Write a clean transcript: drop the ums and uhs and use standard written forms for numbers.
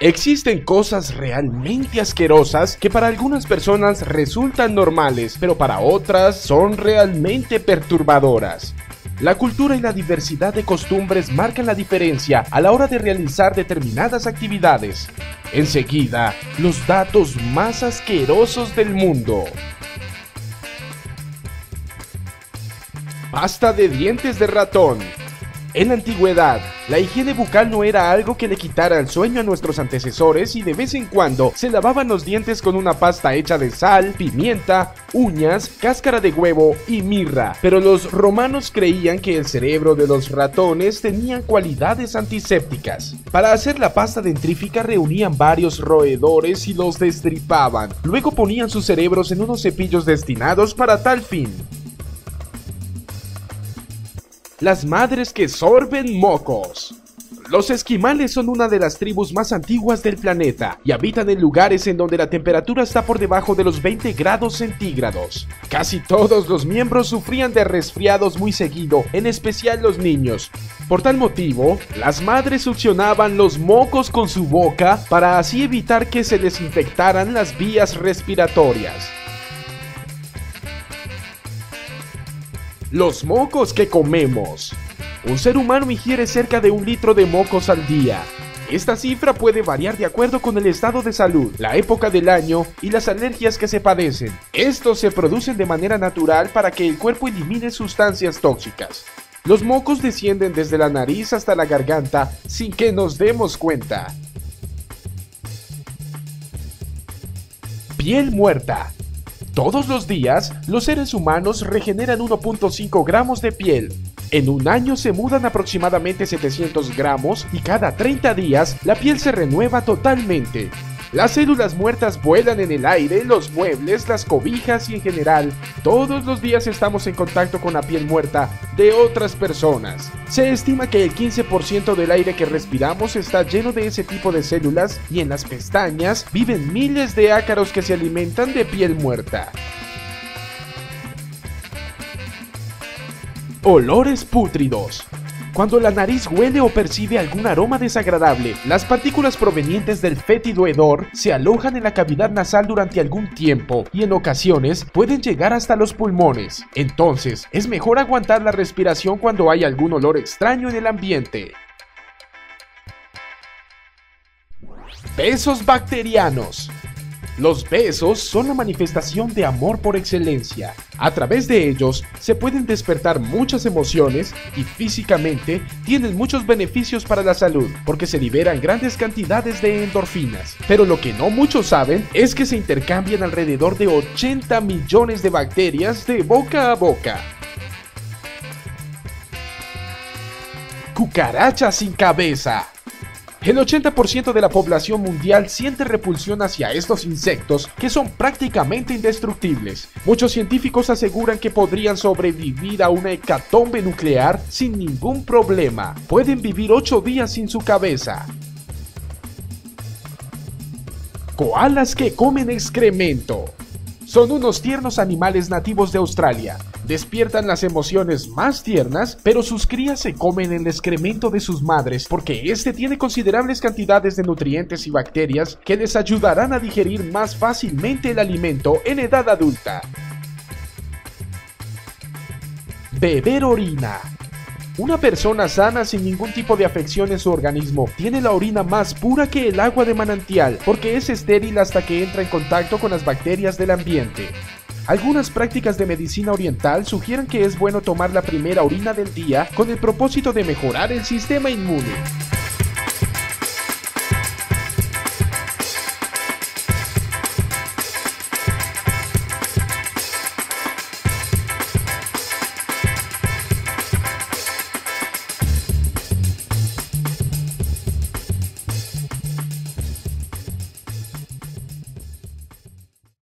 Existen cosas realmente asquerosas que para algunas personas resultan normales, pero para otras son realmente perturbadoras. La cultura y la diversidad de costumbres marcan la diferencia a la hora de realizar determinadas actividades. Enseguida, los datos más asquerosos del mundo. Pasta de dientes de ratón. En la antigüedad, la higiene bucal no era algo que le quitara el sueño a nuestros antecesores y de vez en cuando se lavaban los dientes con una pasta hecha de sal, pimienta, uñas, cáscara de huevo y mirra. Pero los romanos creían que el cerebro de los ratones tenía cualidades antisépticas. Para hacer la pasta dentrífica reunían varios roedores y los destripaban. Luego ponían sus cerebros en unos cepillos destinados para tal fin. Las madres que sorben mocos. Los esquimales son una de las tribus más antiguas del planeta y habitan en lugares en donde la temperatura está por debajo de los 20 grados centígrados. Casi todos los miembros sufrían de resfriados muy seguido, en especial los niños. Por tal motivo, las madres succionaban los mocos con su boca para así evitar que se les infectaran las vías respiratorias. Los mocos que comemos. Un ser humano ingiere cerca de 1 litro de mocos al día. Esta cifra puede variar de acuerdo con el estado de salud, la época del año y las alergias que se padecen. Estos se producen de manera natural para que el cuerpo elimine sustancias tóxicas. Los mocos descienden desde la nariz hasta la garganta sin que nos demos cuenta. Piel muerta. Todos los días, los seres humanos regeneran 1.5 gramos de piel. En un año se mudan aproximadamente 700 gramos y cada 30 días la piel se renueva totalmente. Las células muertas vuelan en el aire, los muebles, las cobijas y en general, todos los días estamos en contacto con la piel muerta de otras personas. Se estima que el 15% del aire que respiramos está lleno de ese tipo de células y en las pestañas viven miles de ácaros que se alimentan de piel muerta. Olores pútridos. Cuando la nariz huele o percibe algún aroma desagradable, las partículas provenientes del fétido hedor se alojan en la cavidad nasal durante algún tiempo y en ocasiones pueden llegar hasta los pulmones. Entonces, es mejor aguantar la respiración cuando hay algún olor extraño en el ambiente. Besos bacterianos. Los besos son la manifestación de amor por excelencia. A través de ellos se pueden despertar muchas emociones y físicamente tienen muchos beneficios para la salud porque se liberan grandes cantidades de endorfinas. Pero lo que no muchos saben es que se intercambian alrededor de 80 millones de bacterias de boca a boca. Cucarachas sin cabeza. El 80% de la población mundial siente repulsión hacia estos insectos que son prácticamente indestructibles. Muchos científicos aseguran que podrían sobrevivir a una hecatombe nuclear sin ningún problema. Pueden vivir 8 días sin su cabeza. Koalas que comen excremento. Son unos tiernos animales nativos de Australia. Despiertan las emociones más tiernas, pero sus crías se comen el excremento de sus madres porque este tiene considerables cantidades de nutrientes y bacterias que les ayudarán a digerir más fácilmente el alimento en edad adulta. Beber orina. Una persona sana sin ningún tipo de afección en su organismo tiene la orina más pura que el agua de manantial porque es estéril hasta que entra en contacto con las bacterias del ambiente. Algunas prácticas de medicina oriental sugieren que es bueno tomar la primera orina del día con el propósito de mejorar el sistema inmune.